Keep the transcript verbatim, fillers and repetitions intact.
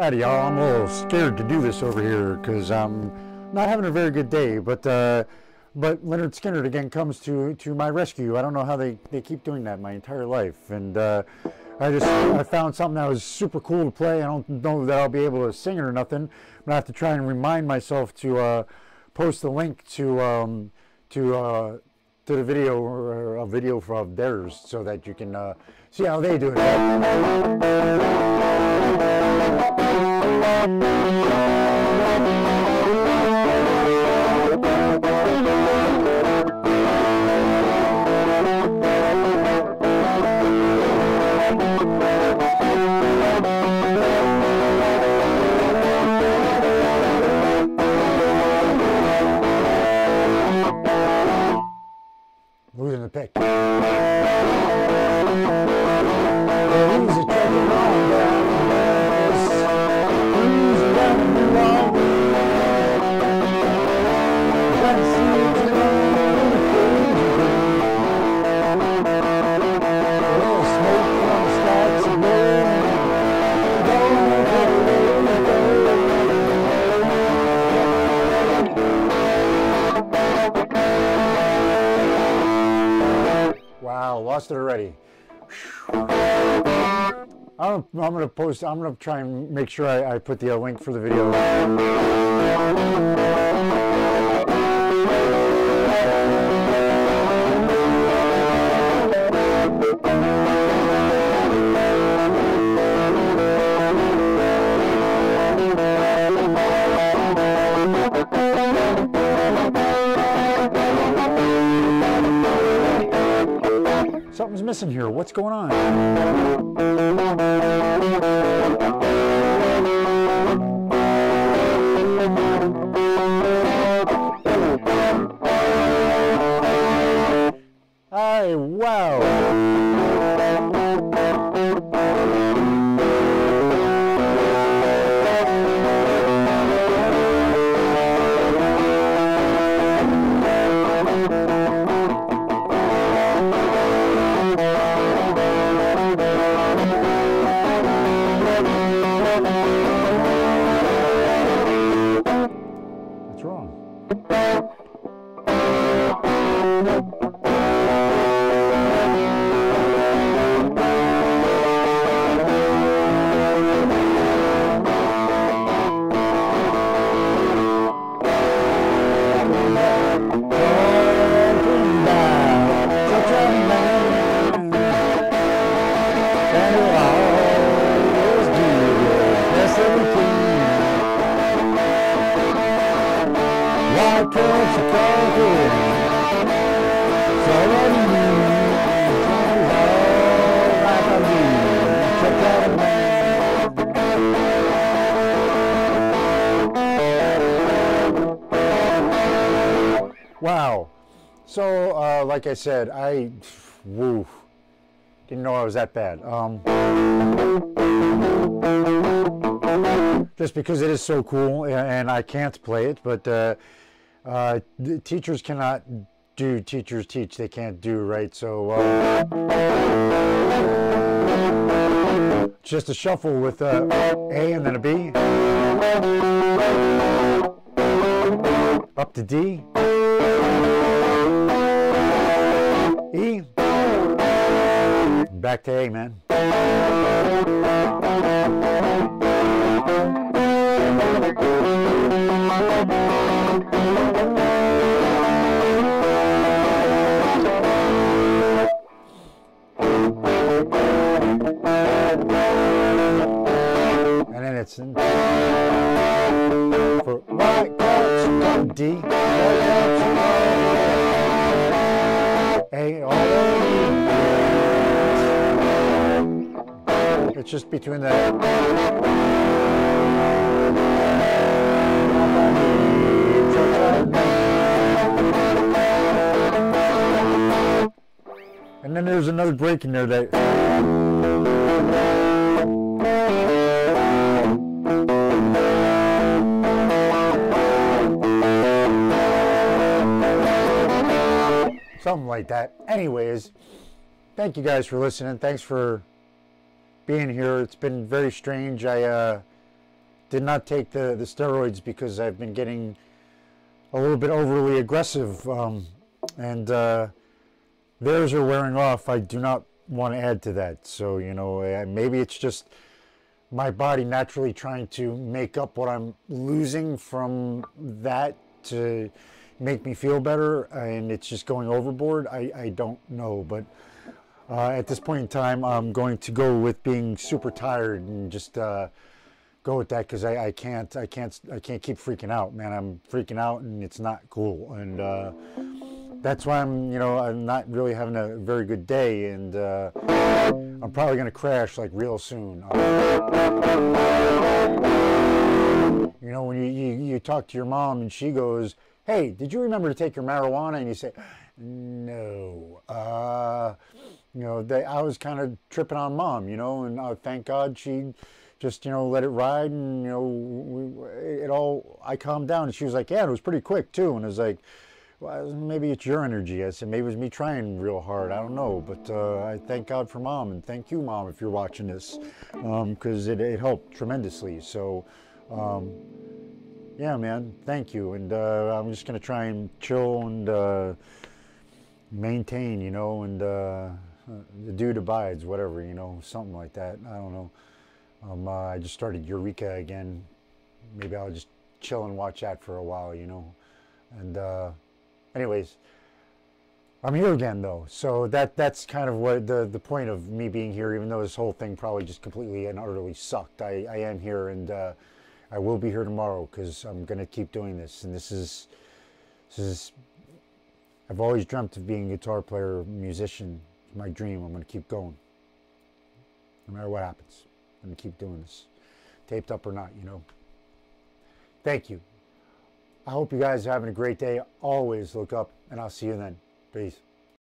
Howdy y'all, I'm a little scared to do this over here because I'm not having a very good day, but uh, but Lynyrd Skynyrd again comes to, to my rescue. I don't know how they, they keep doing that my entire life, and uh, I just I found something that was super cool to play. I don't know that I'll be able to sing it or nothing. I'm going to have to try and remind myself to uh, post the link to, um, to, uh, to the video, or a video of theirs, so that you can uh, see how they do it. Losing the pick. Lost it already. I'm, I'm gonna post. I'm gonna try and make sure I, I put the uh, link for the video. Something's missing here. What's going on? Hey, wow. Wow. So, uh, like I said, I woo, didn't know I was that bad. Um, just because it is so cool, and I can't play it, but uh, uh, teachers cannot do, teachers teach, they can't do, right? So, uh, just a shuffle with uh, A and then a B, up to D. E, back to A, man. And then it's in for D. A, oh. It's just between the and then there's another break in there that something like that. Anyways, thank you guys for listening. Thanks for being here. It's been very strange. I uh, did not take the, the steroids because I've been getting a little bit overly aggressive, um, and uh, theirs are wearing off. I do not want to add to that. So, you know, maybe it's just my body naturally trying to make up what I'm losing from that to make me feel better, and it's just going overboard. I, I don't know, but uh, at this point in time, I'm going to go with being super tired and just uh, go with that, because I, I can't, I can't, I can't keep freaking out, man. I'm freaking out, and it's not cool, and uh, that's why I'm, you know, I'm not really having a very good day, and uh, I'm probably gonna crash like real soon. Um, you know, when you, you you talk to your mom and she goes, "Hey, did you remember to take your marijuana?" and you say, "No." Uh, you know, they, I was kind of tripping on Mom, you know, and uh, thank God she just, you know, let it ride, and you know, we, it all. I calmed down, and she was like, "Yeah, it was pretty quick too," and I was like, "Well, maybe it's your energy." I said, "Maybe it was me trying real hard. I don't know." But uh, I thank God for Mom, and thank you, Mom, if you're watching this, because um, it, it helped tremendously. So, um, yeah, man, thank you. And uh, I'm just going to try and chill and uh, maintain, you know, and uh, the dude abides, whatever, you know, something like that. I don't know. Um, uh, I just started Eureka again. Maybe I'll just chill and watch that for a while, you know. And... Uh, anyways, I'm here again though, so that that's kind of what the the point of me being here, even though this whole thing probably just completely and utterly sucked. I, I am here, and uh, I will be here tomorrow, because I'm gonna keep doing this, and this is this is I've always dreamt of being a guitar player, musician. It's my dream. I'm gonna keep going no matter what happens. I'm gonna keep doing this, taped up or not, you know. Thank you. I hope you guys are having a great day. Always look up, and I'll see you then. Peace.